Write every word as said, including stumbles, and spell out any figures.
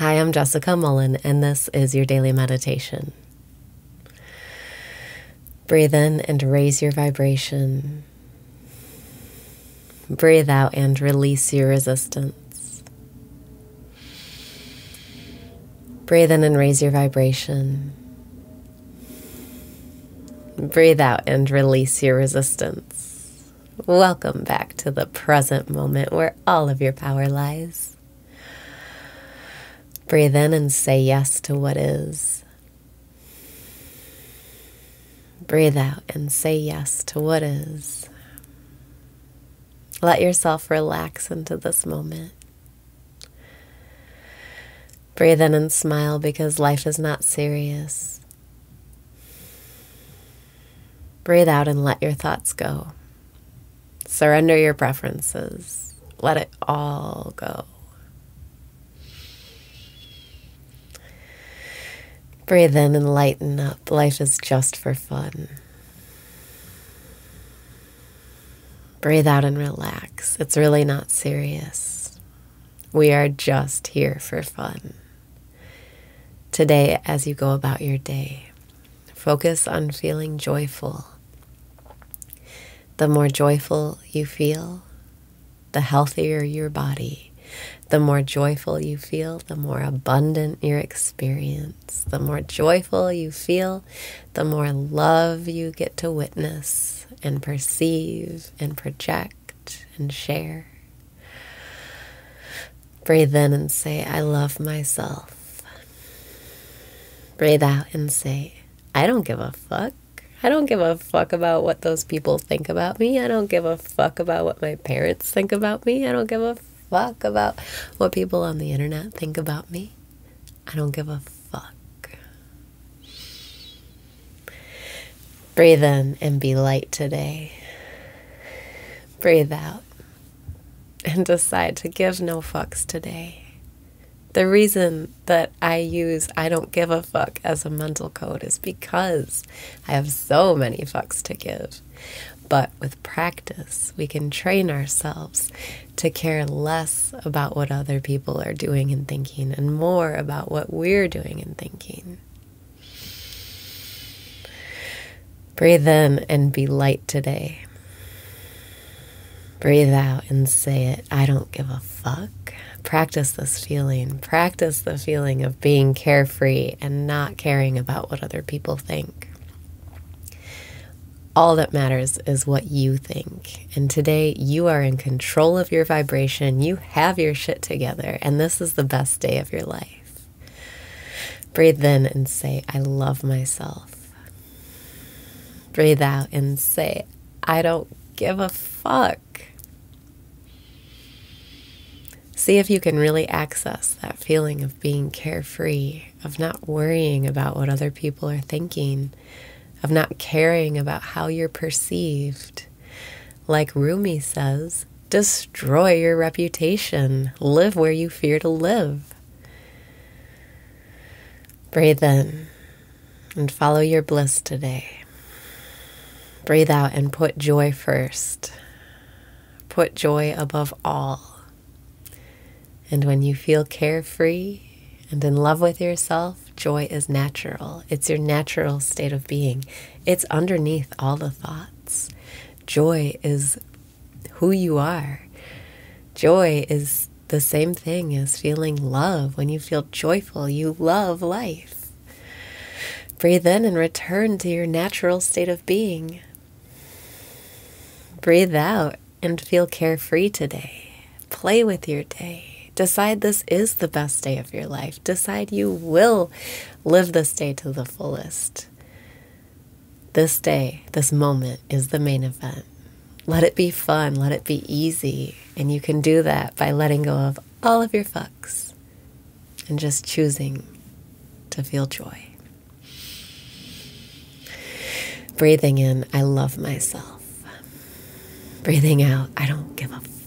Hi, I'm Jessica Mullen, and this is your daily meditation. Breathe in and raise your vibration. Breathe out and release your resistance. Breathe in and raise your vibration. Breathe out and release your resistance. Welcome back to the present moment where all of your power lies. Breathe in and say yes to what is. Breathe out and say yes to what is. Let yourself relax into this moment. Breathe in and smile because life is not serious. Breathe out and let your thoughts go. Surrender your preferences. Let it all go. Breathe in and lighten up. Life is just for fun. Breathe out and relax. It's really not serious. We are just here for fun. Today, as you go about your day, focus on feeling joyful. The more joyful you feel, the healthier your body. The more joyful you feel, the more abundant your experience. The more joyful you feel, the more love you get to witness and perceive and project and share. Breathe in and say, I love myself. Breathe out and say, I don't give a fuck. I don't give a fuck about what those people think about me. I don't give a fuck about what my parents think about me. I don't give a fuck. Fuck about what people on the internet think about me. I don't give a fuck. Breathe in and be light today. Breathe out and decide to give no fucks today. The reason that I use I don't give a fuck as a mental code is because I have so many fucks to give. But with practice, we can train ourselves to care less about what other people are doing and thinking and more about what we're doing and thinking. Breathe in and be light today. Breathe out and say it, I don't give a fuck. Practice this feeling. Practice the feeling of being carefree and not caring about what other people think. All that matters is what you think. And today you are in control of your vibration. You have your shit together. And this is the best day of your life. Breathe in and say, I love myself. Breathe out and say, I don't give a fuck. See if you can really access that feeling of being carefree, of not worrying about what other people are thinking, of not caring about how you're perceived. Like Rumi says, destroy your reputation. Live where you fear to live. Breathe in and follow your bliss today. Breathe out and put joy first. Put joy above all. And when you feel carefree and in love with yourself, joy is natural. It's your natural state of being. It's underneath all the thoughts. Joy is who you are. Joy is the same thing as feeling love. When you feel joyful, you love life. Breathe in and return to your natural state of being. Breathe out and feel carefree today. Play with your day. Decide this is the best day of your life. Decide you will live this day to the fullest. This day, this moment is the main event. Let it be fun. Let it be easy. And you can do that by letting go of all of your fucks and just choosing to feel joy. Breathing in, I love myself. Breathing out, I don't give a fuck.